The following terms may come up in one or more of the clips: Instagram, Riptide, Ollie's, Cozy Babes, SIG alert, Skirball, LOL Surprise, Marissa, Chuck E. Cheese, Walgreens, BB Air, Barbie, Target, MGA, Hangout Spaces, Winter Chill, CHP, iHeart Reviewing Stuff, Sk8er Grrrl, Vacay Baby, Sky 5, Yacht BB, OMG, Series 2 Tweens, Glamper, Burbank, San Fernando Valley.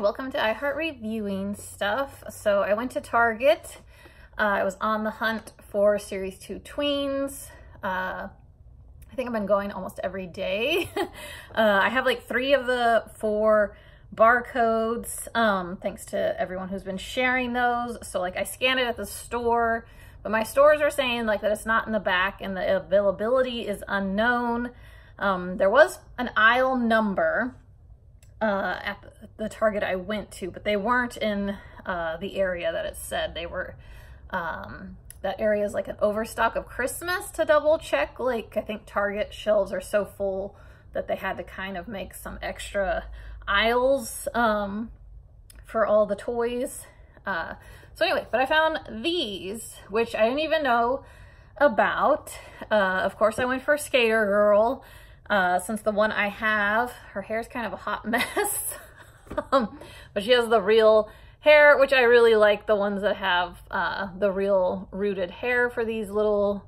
welcome to iHeart Reviewing Stuff. So I went to Target. I was on the hunt for Series 2 tweens. I think I've been going almost every day. I have like 3 of the 4 barcodes, thanks to everyone who's been sharing those. So like I scanned it at the store, but my stores are saying like that it's not in the back and the availability is unknown. There was an aisle number at the Target I went to, but they weren't in the area that it said. They were, that area is like an overstock of Christmas to double check. Like I think Target shelves are so full that they had to kind of make some extra aisles for all the toys. So anyway, but I found these, which I didn't even know about. Of course I went for Sk8er Grrrl, since the one I have, her hair's kind of a hot mess, but she has the real hair, which I really like the ones that have the real rooted hair for these little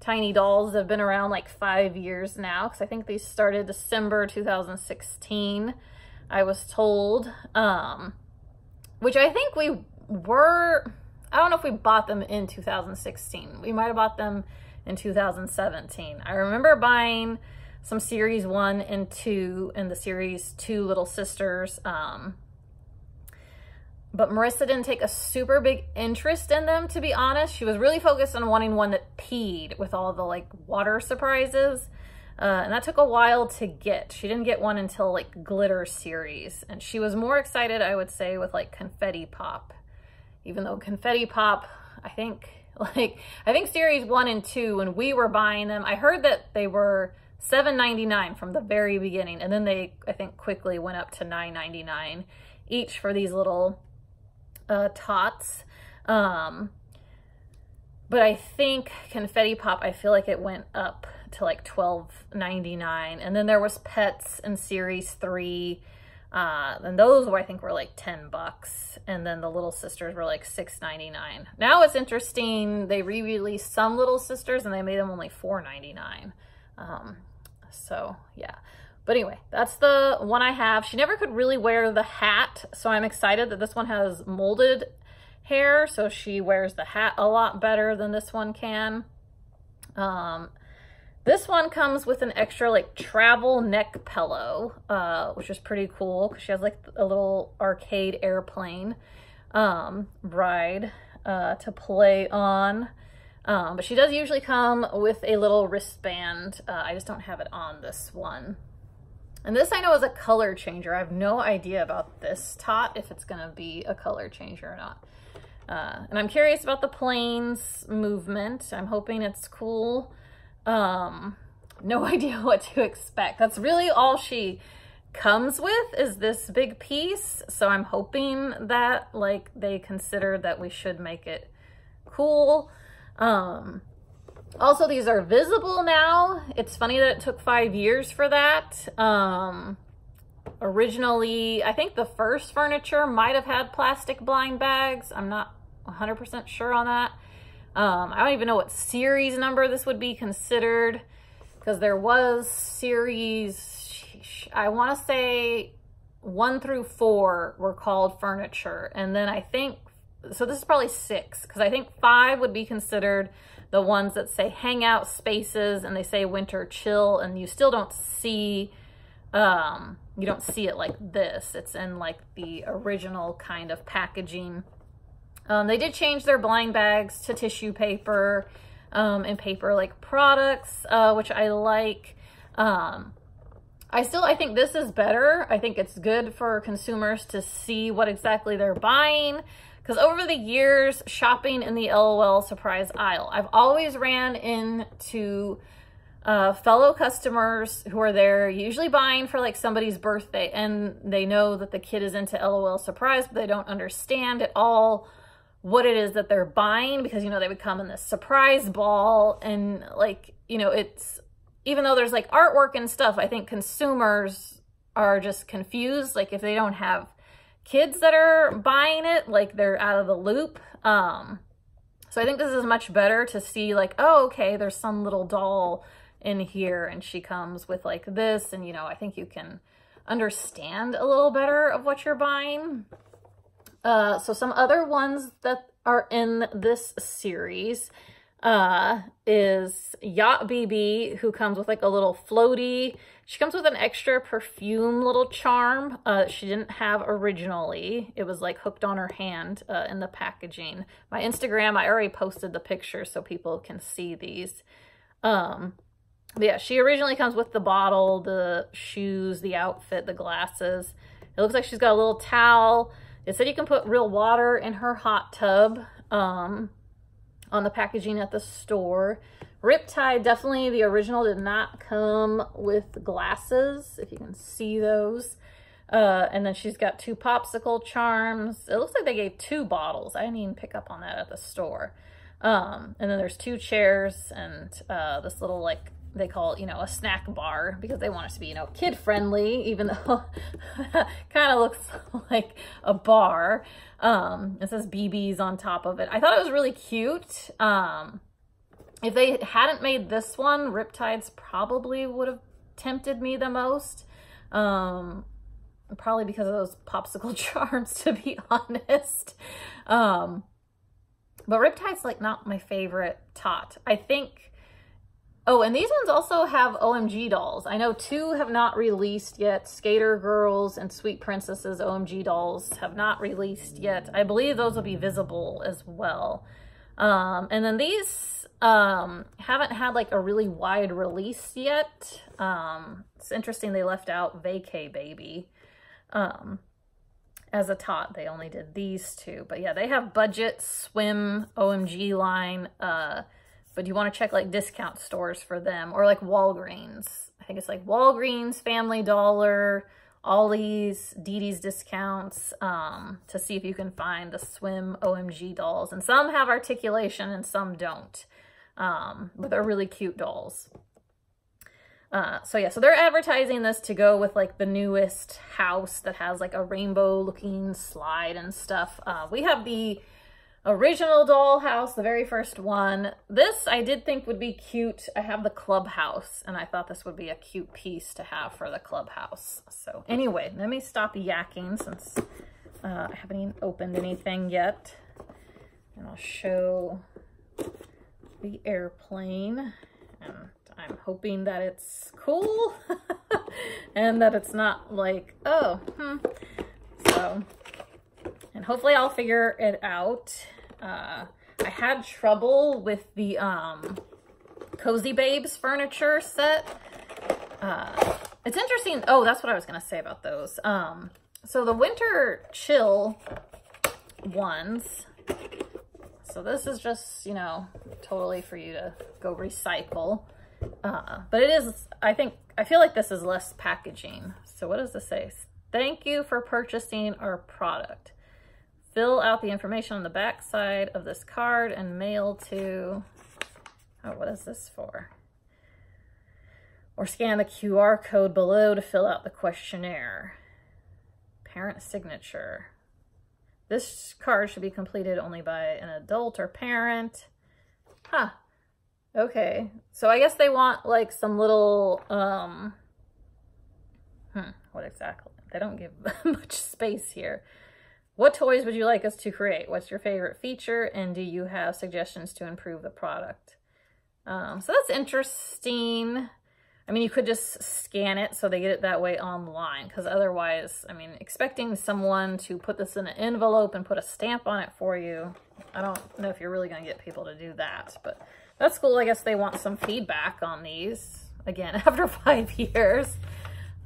tiny dolls that have been around like 5 years now, because I think these started December 2016, I was told, which I think we were, I don't know if we bought them in 2016. We might have bought them in 2017. I remember buying some Series 1 and 2 and the Series 2 Little Sisters, but Marissa didn't take a super big interest in them, to be honest. She was really focused on wanting one that peed with all the like water surprises. And that took a while to get. She didn't get one until like Glitter Series. And she was more excited, I would say, with like Confetti Pop. Even though Confetti Pop, I think Series 1 and 2, when we were buying them, I heard that they were $7.99 from the very beginning. And then they, I think, quickly went up to $9.99 each for these little tots, but I think Confetti Pop, I feel like it went up to like $12.99, and then there was Pets in Series 3, and those I think were like $10, and then the Little Sisters were like $6.99. Now it's interesting, they re-released some Little Sisters and they made them only $4.99, so yeah. But anyway, that's the one I have. She never could really wear the hat, so I'm excited that this one has molded hair, so she wears the hat a lot better than this one can. This one comes with an extra like travel neck pillow, which is pretty cool because she has like a little arcade airplane ride to play on. But she does usually come with a little wristband. I just don't have it on this one. And this I know is a color changer. I have no idea about this tot, if it's gonna be a color changer or not. And I'm curious about the planes movement. I'm hoping it's cool. No idea what to expect. That's really all she comes with is this big piece. So I'm hoping that like they consider that we should make it cool. Also, these are visible now. It's funny that it took 5 years for that. Originally, I think the first furniture might have had plastic blind bags. I'm not 100% sure on that. I don't even know what series number this would be considered, because there was series, I want to say 1 through 4 were called furniture. And then I think, so this is probably 6, because I think 5 would be considered the ones that say hangout spaces, and they say winter chill, and you still don't see, you don't see it like this. It's in like the original kind of packaging. They did change their blind bags to tissue paper and paper-like products, which I like. I think this is better. I think it's good for consumers to see what exactly they're buying. Because over the years, shopping in the LOL Surprise aisle, I've always ran into fellow customers who are there usually buying for like somebody's birthday, and they know that the kid is into LOL Surprise, but they don't understand at all what it is that they're buying, because, you know, they would come in this surprise ball and like, you know, it's, even though there's like artwork and stuff, I think consumers are just confused. Like if they don't have kids that are buying it, like they're out of the loop. So I think this is much better to see like, oh, okay, there's some little doll in here and she comes with like this, and, you know, I think you can understand a little better of what you're buying. So some other ones that are in this series is Yacht BB, who comes with like a little floaty. She comes with an extra perfume little charm she didn't have originally. It was like hooked on her hand in the packaging. My Instagram, I already posted the picture so people can see these. But yeah, she originally comes with the bottle, the shoes, the outfit, the glasses. It looks like she's got a little towel. It said you can put real water in her hot tub on the packaging at the store. Riptide, definitely the original, did not come with glasses, if you can see those. And then she's got two popsicle charms. It looks like they gave two bottles. I didn't even pick up on that at the store. And then there's two chairs and this little, like, they call it, you know, a snack bar, because they want it to be, you know, kid-friendly, even though kind of looks like a bar. It says BBs on top of it. I thought it was really cute. If they hadn't made this one, Riptides probably would have tempted me the most. Probably because of those popsicle charms, to be honest. But Riptide's, like, not my favorite tot. I think... Oh, and these ones also have OMG dolls. I know two have not released yet. Sk8er Grrrl and Sweet Princess's OMG dolls have not released yet. I believe those will be visible as well. And then these haven't had like a really wide release yet. It's interesting they left out Vacay Baby as a tot. They only did these two. But yeah, they have budget, swim, OMG line, but you want to check like discount stores for them, or like Walgreens. I think it's like Walgreens, Family Dollar, Ollie's, Dee Dee's Discounts, to see if you can find the swim OMG dolls. And some have articulation and some don't, but they're really cute dolls. So yeah, so they're advertising this to go with like the newest house that has like a rainbow looking slide and stuff. We have the original dollhouse, the very first one. This I did think would be cute. I have the clubhouse, and I thought this would be a cute piece to have for the clubhouse. So anyway, let me stop yakking since I haven't even opened anything yet. And I'll show the airplane. And I'm hoping that it's cool and that it's not like, oh, So, and hopefully I'll figure it out. I had trouble with the Cozy Babes furniture set. It's interesting. Oh, that's what I was going to say about those. So the winter chill ones. So this is just, you know, totally for you to go recycle. But it is, I feel like this is less packaging. So what does this say? Thank you for purchasing our product. Fill out the information on the back side of this card and mail to, oh, what is this for? Or scan the QR code below to fill out the questionnaire. Parent signature. This card should be completed only by an adult or parent. Huh. Okay. So I guess they want like some little, what exactly? They don't give much space here. What toys would you like us to create? What's your favorite feature? And do you have suggestions to improve the product? So that's interesting. I mean, you could just scan it so they get it that way online, because otherwise, I mean, expecting someone to put this in an envelope and put a stamp on it for you, I don't know if you're really going to get people to do that, but that's cool. I guess they want some feedback on these, again, after 5 years.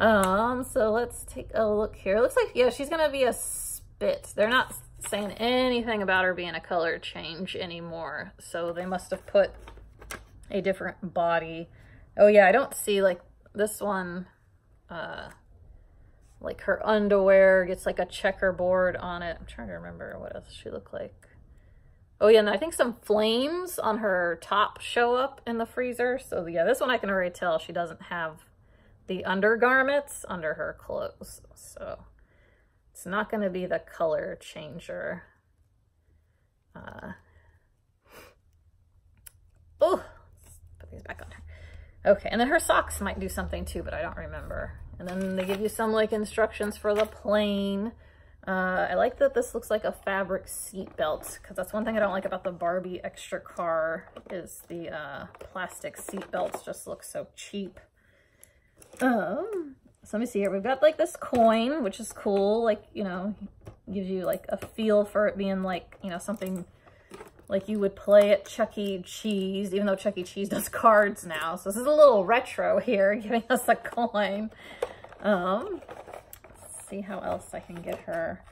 So let's take a look here. It looks like, yeah, she's going to be a... They're not saying anything about her being a color change anymore, so they must have put a different body. Oh yeah, I don't see like this one, like her underwear gets like a checkerboard on it. I'm trying to remember what else she looked like. Oh yeah, and I think some flames on her top show up in the freezer. So yeah, this one I can already tell she doesn't have the undergarments under her clothes, so it's not going to be the color changer. Oh, let's put these back on her. Okay, and then her socks might do something too, but I don't remember. And then they give you some like instructions for the plane. I like that this looks like a fabric seat belt, because that's one thing I don't like about the Barbie extra car is the plastic seat belts just look so cheap. So let me see here. We've got like this coin, which is cool. Like, you know, gives you like a feel for it being like, you know, something like you would play at Chuck E. Cheese, even though Chuck E. Cheese does cards now. So this is a little retro here, giving us a coin. See how else I can get her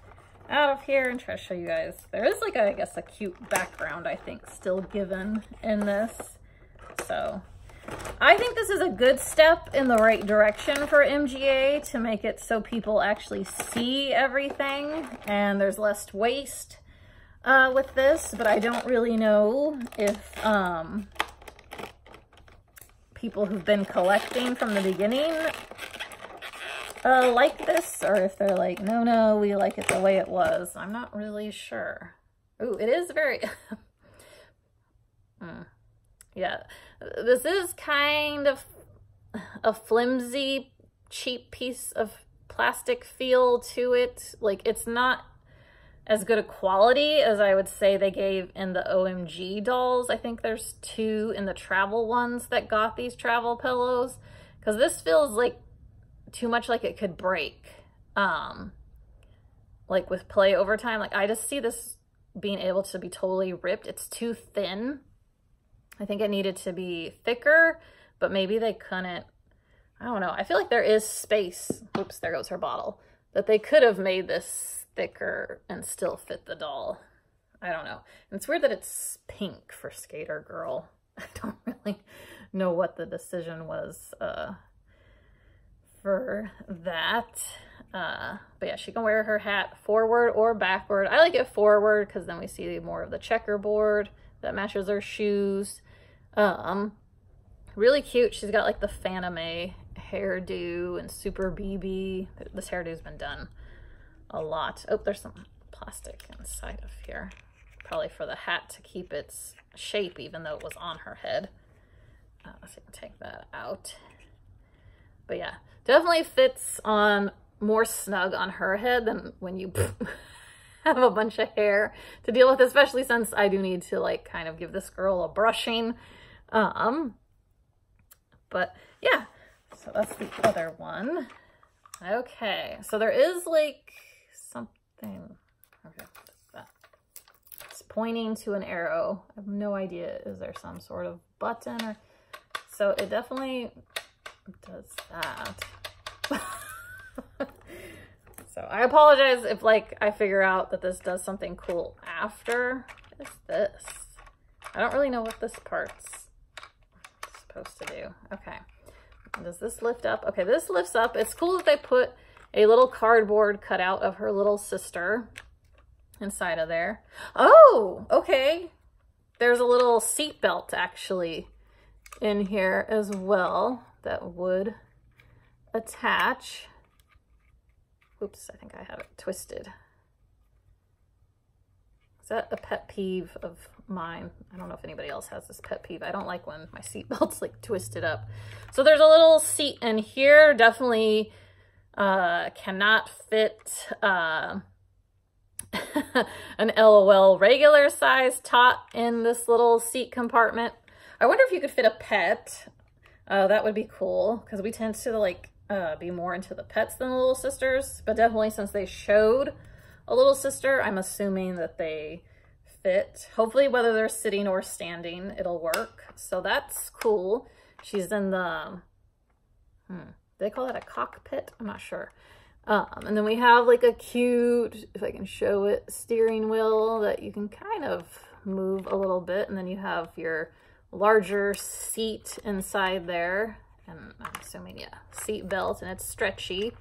out of here and try to show you guys. There is like, I guess, a cute background, I think, still given in this. So I think this is a good step in the right direction for MGA to make it so people actually see everything and there's less waste with this, but I don't really know if people who've been collecting from the beginning like this, or if they're like, no, we like it the way it was. I'm not really sure. Ooh, it is very... Yeah, this is kind of a flimsy, cheap piece of plastic feel to it. Like, it's not as good a quality as I would say they gave in the OMG dolls. I think there's two in the travel ones that got these travel pillows, because this feels like too much like it could break, like with play over time. Like, I just see this being able to be totally ripped. It's too thin. I think it needed to be thicker, but maybe they couldn't. I don't know. I feel like there is space. Oops, there goes her bottle. That they could have made this thicker and still fit the doll. I don't know. And it's weird that it's pink for Sk8er Grrrl. I don't really know what the decision was for that. But yeah, she can wear her hat forward or backward. I like it forward because then we see more of the checkerboard that matches her shoes. Really cute. She's got like the Faname hairdo and super BB. This hairdo's been done a lot. Oh, there's some plastic inside of here. Probably for the hat to keep its shape, even though it was on her head. So you can take that out. But yeah, definitely fits on more snug on her head than when you have a bunch of hair to deal with, especially since I do need to like kind of give this girl a brushing. But yeah, so that's the other one. Okay, so there is like something. Okay, what's that? It's pointing to an arrow. I have no idea. Is there some sort of button or so? It definitely does that. So I apologize if like I figure out that this does something cool after. What is this? I don't really know what this part's supposed to do. Okay. Does this lift up? Okay, this lifts up. It's cool that they put a little cardboard cutout of her little sister inside of there. Oh, okay. There's a little seat belt actually in here as well that would attach. Oops, I think I have it twisted. Is that a pet peeve of mine? I don't know if anybody else has this pet peeve. I don't like when my seatbelt's like twisted up. So there's a little seat in here. Definitely cannot fit an LOL regular size tot in this little seat compartment. I wonder if you could fit a pet. That would be cool, because we tend to like be more into the pets than the little sisters, but definitely since they showed a little sister, I'm assuming that they fit. Hopefully, whether they're sitting or standing, it'll work. So that's cool. She's in the, they call it a cockpit? I'm not sure. And then we have like a cute, if I can show it, steering wheel that you can kind of move a little bit. And then you have your larger seat inside there. And I'm assuming, yeah, seat belt, and it's stretchy.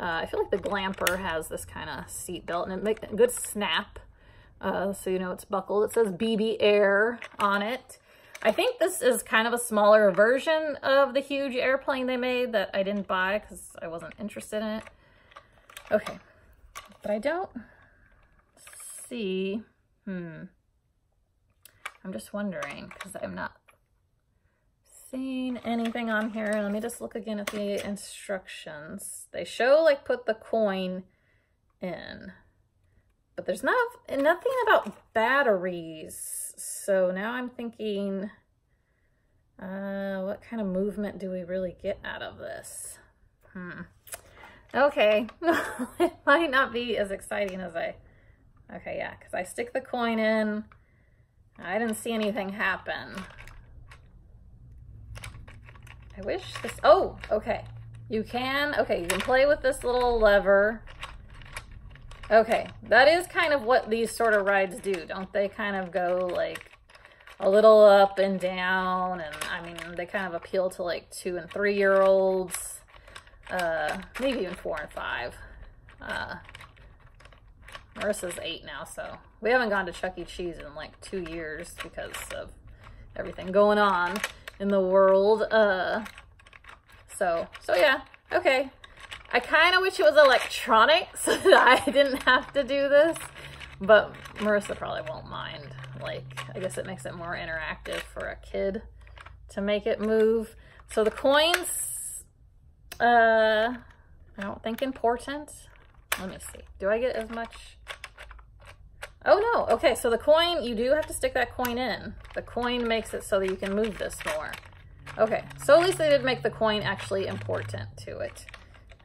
I feel like the Glamper has this kind of seat belt, and it makes a good snap, so you know it's buckled. It says BB Air on it. I think this is kind of a smaller version of the huge airplane they made that I didn't buy because I wasn't interested in it. Okay, but I don't see, I'm just wondering because I'm not seen anything on here. Let me just look again at the instructions. They show like put the coin in, but there's nothing about batteries. So now I'm thinking, what kind of movement do we really get out of this? Okay, it might not be as exciting as I, okay, yeah, because I stick the coin in, I didn't see anything happen. I wish this, oh, okay, you can play with this little lever. Okay, that is kind of what these sort of rides do, don't they kind of go like a little up and down, and I mean, they kind of appeal to like 2- and 3-year-olds, maybe even 4- and 5. Marissa's 8 now, so we haven't gone to Chuck E. Cheese in like 2 years because of everything going on in the world. So yeah, okay. I kind of wish it was electronic so that I didn't have to do this, but Marissa probably won't mind. Like, I guess it makes it more interactive for a kid to make it move. So the coins, I don't think important. Let me see. Do I get as much? Oh no. Okay. So the coin, you do have to stick that coin in. The coin makes it so that you can move this more. Okay. So at least they did make the coin actually important to it.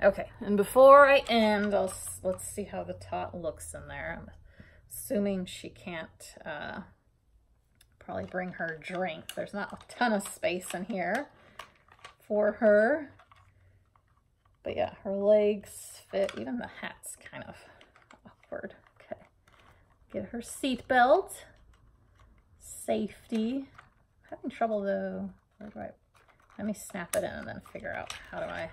Okay. And before I end, let's see how the tot looks in there. I'm assuming she can't probably bring her drink. There's not a ton of space in here for her. But yeah, her legs fit. Even the hat's kind of awkward. Okay. Get her seat belt. Safety. I'm having trouble though. Where do I? Let me snap it in and then figure out how do I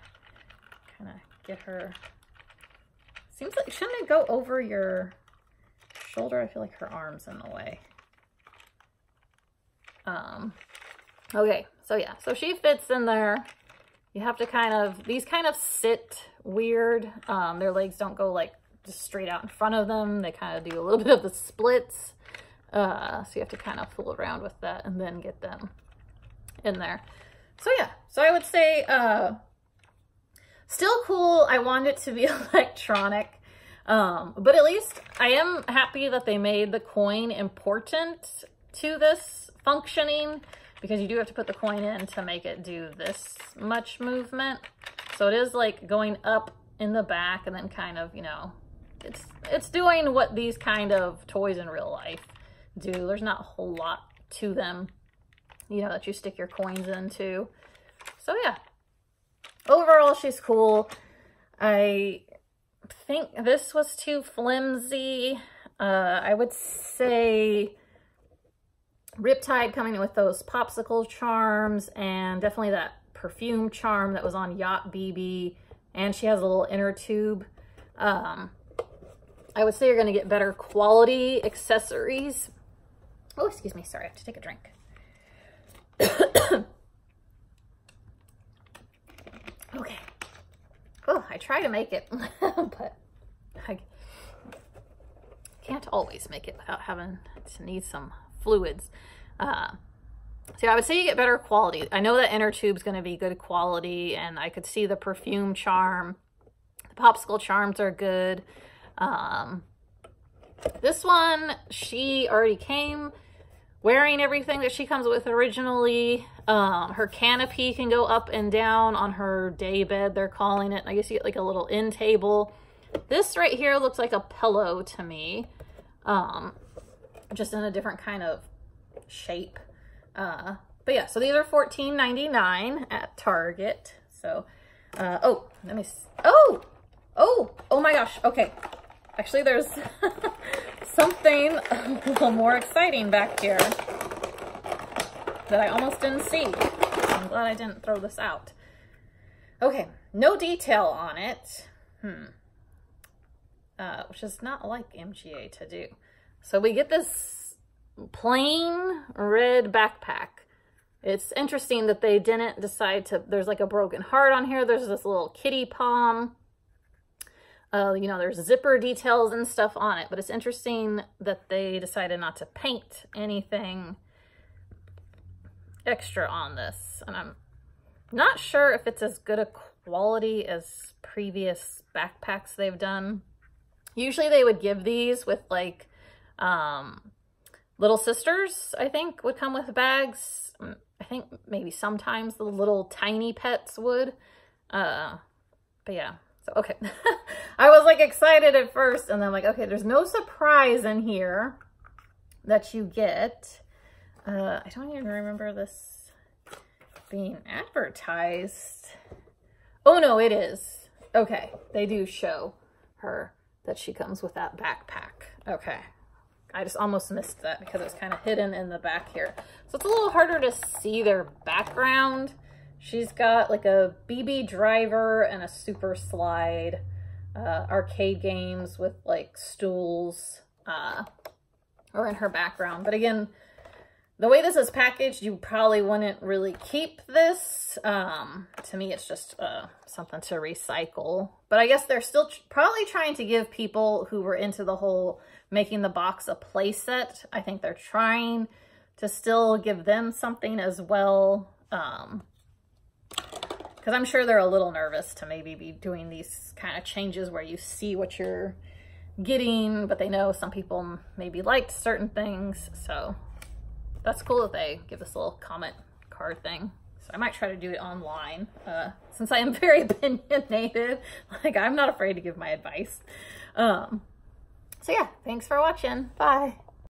kind of get her. Seems like, shouldn't it go over your shoulder? I feel like her arm's in the way. Okay, so yeah, so she fits in there. You have to kind of, these kind of sit weird. Their legs don't go like just straight out in front of them. They kind of do a little bit of the splits. So you have to kind of fool around with that and then get them in there. So yeah, so I would say still cool. I want it to be electronic. But at least I am happy that they made the coin important to this functioning, because you do have to put the coin in to make it do this much movement. So it is like going up in the back and then kind of, you know, it's doing what these kind of toys in real life do. There's not a whole lot to them, you know, that you stick your coins into. So yeah, overall, she's cool. I think this was too flimsy. I would say Riptide coming with those popsicle charms and definitely that perfume charm that was on Yacht BB, and she has a little inner tube. I would say you're going to get better quality accessories. Oh, excuse me. Sorry, I have to take a drink. Okay. Oh, I try to make it, but I can't always make it without having to need some fluids. So I would say you get better quality. I know that inner tube's going to be good quality, and I could see the perfume charm. The popsicle charms are good. This one, she already came wearing everything that she comes with originally. Her canopy can go up and down on her day bed, they're calling it. I guess you get like a little end table. This right here looks like a pillow to me. Just in a different kind of shape. But yeah, so these are $14.99 at Target. So, oh, let me, oh my gosh. Okay. Actually, there's something a little more exciting back here that I almost didn't see. I'm glad I didn't throw this out. Okay. No detail on it. Which is not like MGA to do. So we get this plain red backpack. It's interesting that they didn't decide to, there's like a broken heart on here. There's this little kitty palm. You know, there's zipper details and stuff on it, but it's interesting that they decided not to paint anything. extra on this, and I'm not sure if it's as good a quality as previous backpacks they've done. Usually they would give these with like Little Sisters, I think, would come with bags. I think maybe sometimes the little tiny pets would. But yeah, so okay. I was like excited at first, and then like, okay, there's no surprise in here that you get. I don't even remember this being advertised. Oh no, it is. Okay, they do show her that she comes with that backpack. Okay. I just almost missed that because it was kind of hidden in the back here. So it's a little harder to see their background. She's got like a BB driver and a super slide, arcade games with like stools are in her background. But again, the way this is packaged, you probably wouldn't really keep this. To me, it's just something to recycle. But I guess they're still probably trying to give people who were into the whole making the box a play set. I think they're trying to still give them something as well. Because I'm sure they're a little nervous to maybe be doing these kind of changes where you see what you're getting, but they know some people maybe liked certain things. So that's cool that they give this little comment card thing. So I might try to do it online, since I am very opinionated. Like, I'm not afraid to give my advice. So yeah, thanks for watching. Bye.